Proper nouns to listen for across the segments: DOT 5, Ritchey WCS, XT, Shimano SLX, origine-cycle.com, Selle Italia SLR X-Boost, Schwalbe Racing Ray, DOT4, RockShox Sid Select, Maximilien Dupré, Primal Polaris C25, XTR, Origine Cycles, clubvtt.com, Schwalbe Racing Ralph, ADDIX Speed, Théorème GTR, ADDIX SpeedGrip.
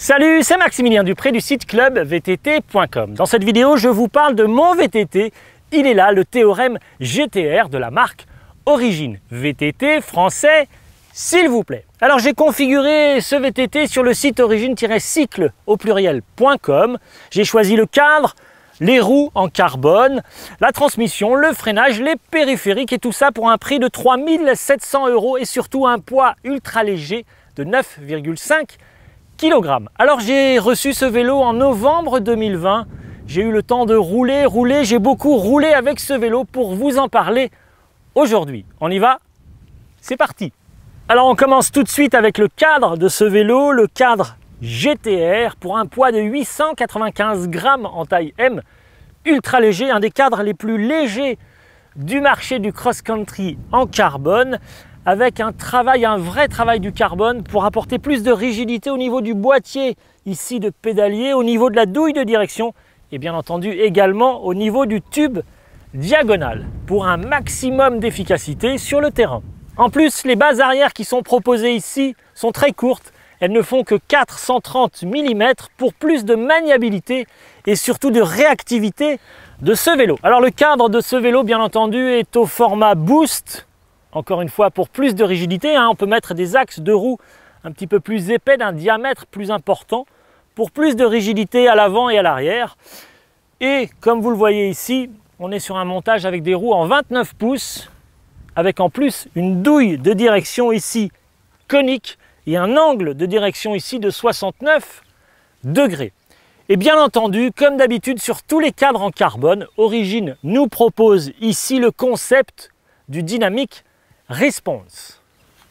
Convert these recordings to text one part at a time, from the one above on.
Salut, c'est Maximilien Dupré du site clubvtt.com. Dans cette vidéo, je vous parle de mon VTT. Il est là, le Théorème GTR de la marque Origine. VTT français, s'il vous plaît. Alors j'ai configuré ce VTT sur le site origine-cycle au pluriel.com. J'ai choisi le cadre, les roues en carbone, la transmission, le freinage, les périphériques et tout ça pour un prix de 3 700 € et surtout un poids ultra léger de 9,5 kg. Alors j'ai reçu ce vélo en novembre 2020. J'ai eu le temps de rouler, j'ai beaucoup roulé avec ce vélo pour vous en parler aujourd'hui. On y va? C'est parti! Alors on commence tout de suite avec le cadre de ce vélo, le cadre GTR pour un poids de 895 grammes en taille M, ultra léger, un des cadres les plus légers du marché du cross-country en carbone, avec un vrai travail du carbone pour apporter plus de rigidité au niveau du boîtier ici de pédalier, au niveau de la douille de direction et bien entendu également au niveau du tube diagonal pour un maximum d'efficacité sur le terrain. En plus, les bases arrière qui sont proposées ici sont très courtes. Elles ne font que 430 mm pour plus de maniabilité et surtout de réactivité de ce vélo. Alors le cadre de ce vélo, bien entendu, est au format Boost. Encore une fois, pour plus de rigidité, on peut mettre des axes de roues un petit peu plus épais, d'un diamètre plus important, pour plus de rigidité à l'avant et à l'arrière. Et comme vous le voyez ici, on est sur un montage avec des roues en 29 pouces, avec en plus une douille de direction ici conique, et un angle de direction ici de 69 degrés. Et bien entendu, comme d'habitude sur tous les cadres en carbone, Origine nous propose ici le concept du Dynamic Response.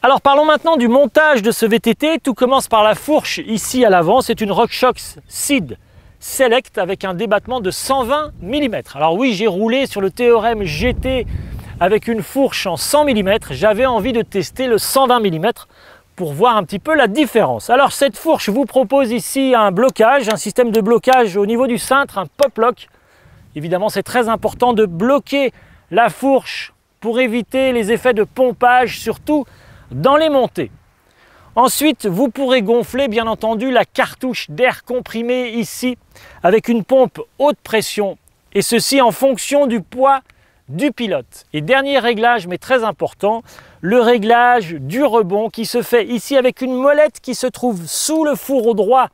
Alors parlons maintenant du montage de ce VTT. Tout commence par la fourche ici à l'avant. C'est une RockShox Sid Select avec un débattement de 120 mm. Alors oui, j'ai roulé sur le Théorème GT avec une fourche en 100 mm. J'avais envie de tester le 120 mm. Pour voir un petit peu la différence. Alors cette fourche vous propose ici un blocage, un système de blocage au niveau du cintre, un pop lock. Évidemment c'est très important de bloquer la fourche pour éviter les effets de pompage, surtout dans les montées. Ensuite vous pourrez gonfler bien entendu la cartouche d'air comprimé ici avec une pompe haute pression et ceci en fonction du poids du pilote. Et dernier réglage, mais très important, le réglage du rebond qui se fait ici avec une molette qui se trouve sous le fourreau droit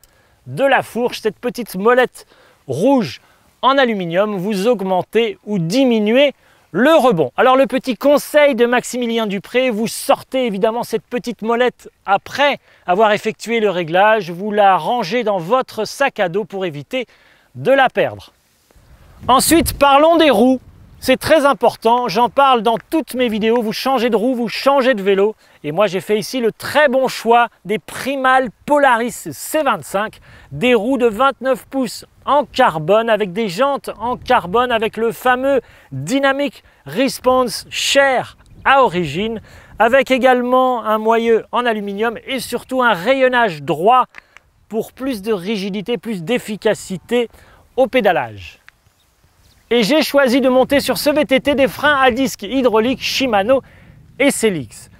de la fourche. Cette petite molette rouge en aluminium, vous augmentez ou diminuez le rebond. Alors le petit conseil de Maximilien Dupré, vous sortez évidemment cette petite molette après avoir effectué le réglage, vous la rangez dans votre sac à dos pour éviter de la perdre. Ensuite, parlons des roues. C'est très important, j'en parle dans toutes mes vidéos, vous changez de roue, vous changez de vélo. Et moi j'ai fait ici le très bon choix des Primal Polaris C25, des roues de 29 pouces en carbone, avec des jantes en carbone, avec le fameux Dynamic Response cher à Origine, avec également un moyeu en aluminium et surtout un rayonnage droit pour plus de rigidité, plus d'efficacité au pédalage. Et j'ai choisi de monter sur ce VTT des freins à disque hydraulique Shimano SLX,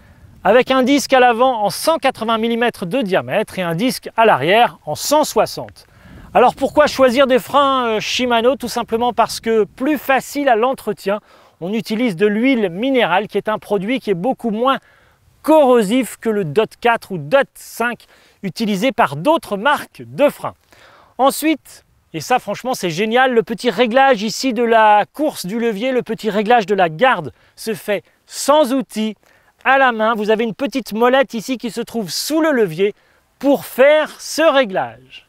avec un disque à l'avant en 180 mm de diamètre et un disque à l'arrière en 160. Alors pourquoi choisir des freins Shimano? Tout simplement parce que plus facile à l'entretien, on utilise de l'huile minérale qui est un produit qui est beaucoup moins corrosif que le DOT4 ou DOT 5 utilisé par d'autres marques de freins. Ensuite, et ça franchement c'est génial, le petit réglage ici de la course du levier, le petit réglage de la garde se fait sans outil, à la main. Vous avez une petite molette ici qui se trouve sous le levier pour faire ce réglage.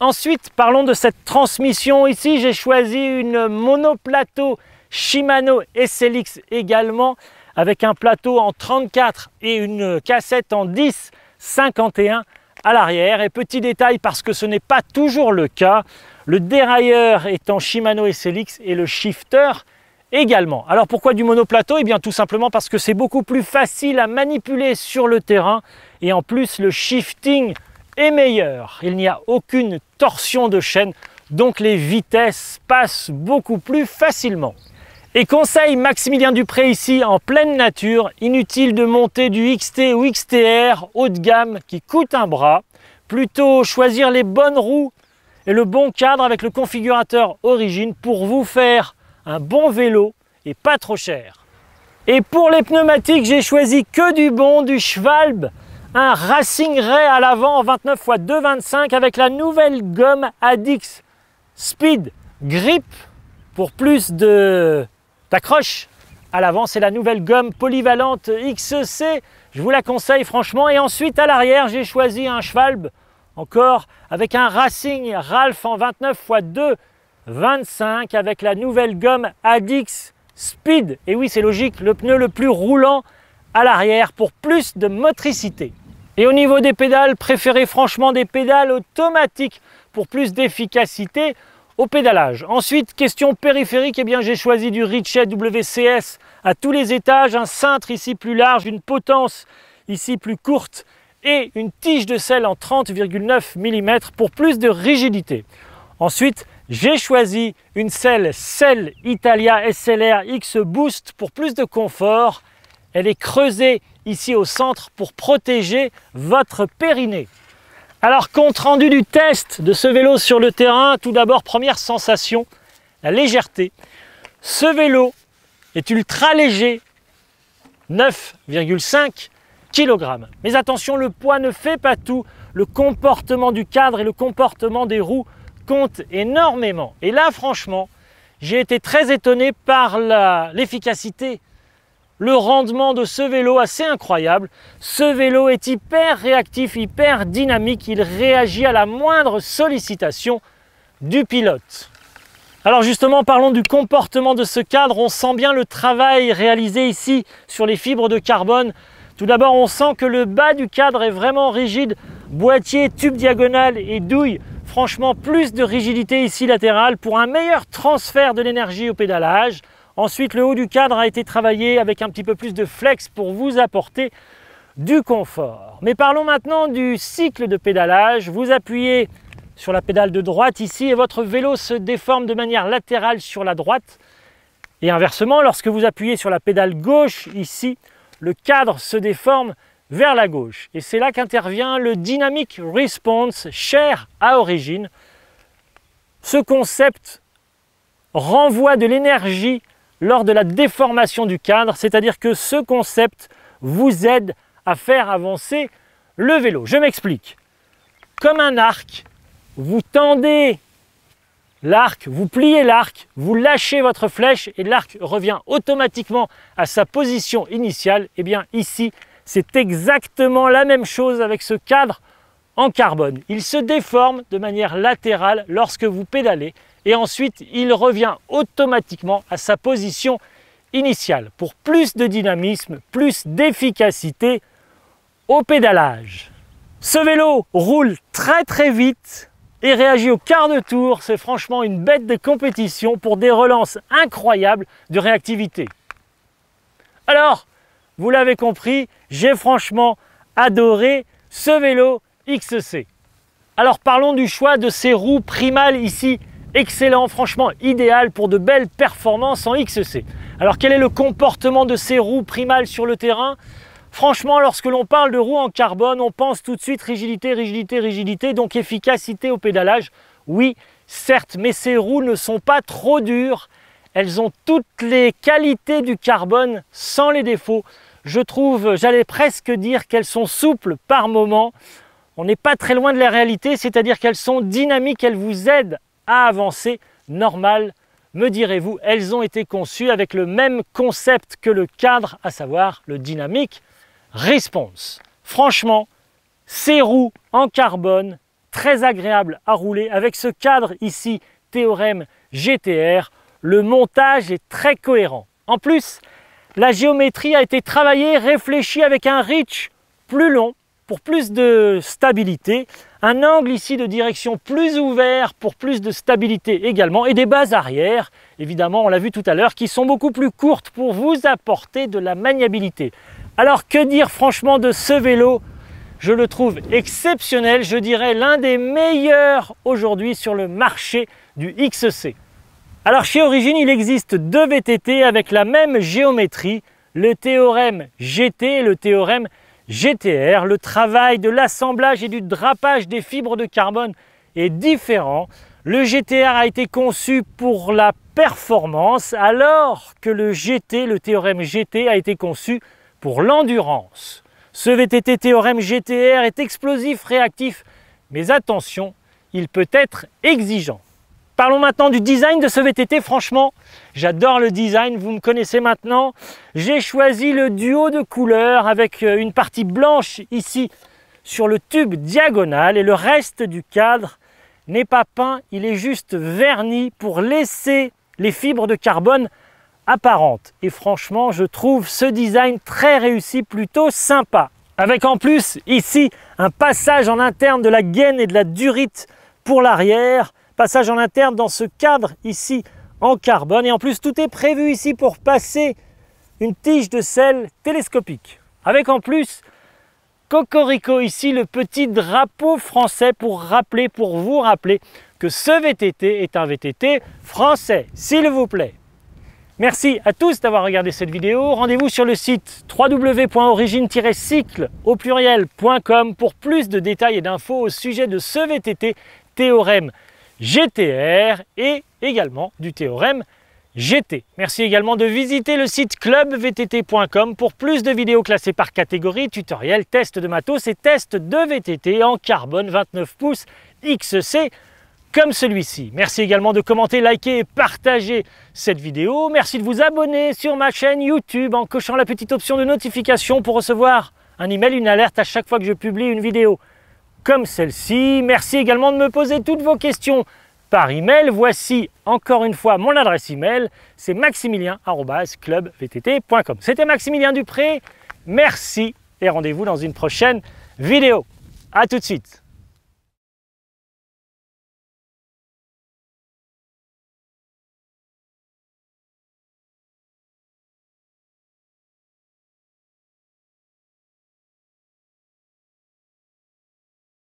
Ensuite parlons de cette transmission ici, j'ai choisi une monoplateau Shimano SLX également avec un plateau en 34 et une cassette en 10,51 à l'arrière. Et petit détail parce que ce n'est pas toujours le cas, le dérailleur est en Shimano SLX et le shifter également. Alors pourquoi du monoplateau? Eh bien tout simplement parce que c'est beaucoup plus facile à manipuler sur le terrain et en plus le shifting est meilleur. Il n'y a aucune torsion de chaîne, donc les vitesses passent beaucoup plus facilement. Et conseil Maximilien Dupré ici en pleine nature, inutile de monter du XT ou XTR haut de gamme qui coûte un bras. plutôt choisir les bonnes roues et le bon cadre avec le configurateur Origine pour vous faire un bon vélo et pas trop cher. Et pour les pneumatiques, j'ai choisi que du bon, du Schwalbe, un Racing Ray à l'avant en 29 × 2,25 avec la nouvelle gomme ADDIX SpeedGrip pour plus d'accroche. À l'avant, c'est la nouvelle gomme polyvalente XC, je vous la conseille franchement. Et ensuite, à l'arrière, j'ai choisi un Schwalbe, encore avec un Racing Ralph en 29 × 2,25 avec la nouvelle gomme ADDIX Speed. Et oui, c'est logique, le pneu le plus roulant à l'arrière pour plus de motricité. Et au niveau des pédales, préférez franchement des pédales automatiques pour plus d'efficacité au pédalage. Ensuite, question périphérique, eh bien j'ai choisi du Ritchey WCS à tous les étages, un cintre ici plus large, une potence ici plus courte et une tige de selle en 30,9 mm pour plus de rigidité. Ensuite, j'ai choisi une Selle Italia SLR X-Boost pour plus de confort. Elle est creusée ici au centre pour protéger votre périnée. Alors, compte rendu du test de ce vélo sur le terrain, tout d'abord, première sensation, la légèreté. Ce vélo est ultra léger, 9,5 kg. Mais attention, le poids ne fait pas tout. Le comportement du cadre et le comportement des roues comptent énormément. Et là, franchement, j'ai été très étonné par l'efficacité, le rendement de ce vélo assez incroyable. Ce vélo est hyper réactif, hyper dynamique. Il réagit à la moindre sollicitation du pilote. Alors justement, parlons du comportement de ce cadre. On sent bien le travail réalisé ici sur les fibres de carbone. Tout d'abord, on sent que le bas du cadre est vraiment rigide. Boîtier, tube diagonale et douille. Franchement, plus de rigidité ici latérale pour un meilleur transfert de l'énergie au pédalage. Ensuite, le haut du cadre a été travaillé avec un petit peu plus de flex pour vous apporter du confort. Mais parlons maintenant du cycle de pédalage. Vous appuyez sur la pédale de droite ici et votre vélo se déforme de manière latérale sur la droite. Et inversement, lorsque vous appuyez sur la pédale gauche ici, le cadre se déforme vers la gauche. Et c'est là qu'intervient le Dynamic Response, cher à Origine. Ce concept renvoie de l'énergie lors de la déformation du cadre, c'est-à-dire que ce concept vous aide à faire avancer le vélo. Je m'explique. Comme un arc, vous tendez l'arc, vous pliez l'arc, vous lâchez votre flèche et l'arc revient automatiquement à sa position initiale. Eh bien ici, c'est exactement la même chose avec ce cadre en carbone. Il se déforme de manière latérale lorsque vous pédalez. Et ensuite, il revient automatiquement à sa position initiale pour plus de dynamisme, plus d'efficacité au pédalage. Ce vélo roule très très vite et réagit au quart de tour. C'est franchement une bête de compétition pour des relances incroyables de réactivité. Alors, vous l'avez compris, j'ai franchement adoré ce vélo XC. Alors parlons du choix de ces roues Primal ici. Excellent, franchement idéal pour de belles performances en XC. Alors quel est le comportement de ces roues Primal sur le terrain? Franchement, lorsque l'on parle de roues en carbone, on pense tout de suite rigidité, rigidité, rigidité, donc efficacité au pédalage. Oui, certes, mais ces roues ne sont pas trop dures. Elles ont toutes les qualités du carbone sans les défauts. Je trouve, j'allais presque dire qu'elles sont souples par moment. On n'est pas très loin de la réalité, c'est-à-dire qu'elles sont dynamiques, elles vous aident à avancer, normal, me direz-vous. Elles ont été conçues avec le même concept que le cadre, à savoir le Dynamic Response. Franchement, ces roues en carbone, très agréables à rouler, avec ce cadre ici, Théorème GTR, le montage est très cohérent. En plus, la géométrie a été travaillée, réfléchie avec un reach plus long, pour plus de stabilité, un angle ici de direction plus ouvert pour plus de stabilité également, et des bases arrière, évidemment, on l'a vu tout à l'heure, qui sont beaucoup plus courtes pour vous apporter de la maniabilité. Alors que dire franchement de ce vélo? Je le trouve exceptionnel, je dirais l'un des meilleurs aujourd'hui sur le marché du XC. Alors chez Origine, il existe deux VTT avec la même géométrie, le Théorème GT et le Théorème GTR, le travail de l'assemblage et du drapage des fibres de carbone est différent. Le GTR a été conçu pour la performance alors que le GT, le théorème GT, a été conçu pour l'endurance. Ce VTT théorème GTR est explosif, réactif, mais attention, il peut être exigeant. Parlons maintenant du design de ce VTT. Franchement, j'adore le design, vous me connaissez maintenant. J'ai choisi le duo de couleurs avec une partie blanche ici sur le tube diagonal et le reste du cadre n'est pas peint, il est juste verni pour laisser les fibres de carbone apparentes. Et franchement, je trouve ce design très réussi, plutôt sympa. Avec en plus, ici, un passage en interne de la gaine et de la durite pour l'arrière. Passage en interne dans ce cadre ici en carbone. Et en plus, tout est prévu ici pour passer une tige de selle télescopique. Avec en plus... Cocorico ici, le petit drapeau français pour vous rappeler que ce VTT est un VTT français, s'il vous plaît. Merci à tous d'avoir regardé cette vidéo. Rendez-vous sur le site www.origine-cycle.com pour plus de détails et d'infos au sujet de ce VTT théorème GTR et également du théorème GT. Merci également de visiter le site clubvtt.com pour plus de vidéos classées par catégorie, tutoriels, tests de matos et tests de VTT en carbone 29 pouces XC comme celui-ci. Merci également de commenter, liker et partager cette vidéo. Merci de vous abonner sur ma chaîne YouTube en cochant la petite option de notification pour recevoir un email, une alerte à chaque fois que je publie une vidéo comme celle-ci. Merci également de me poser toutes vos questions par email. Voici encore une fois mon adresse email, c'est maximilien@clubvtt.com. C'était Maximilien Dupré, merci et rendez-vous dans une prochaine vidéo. À tout de suite.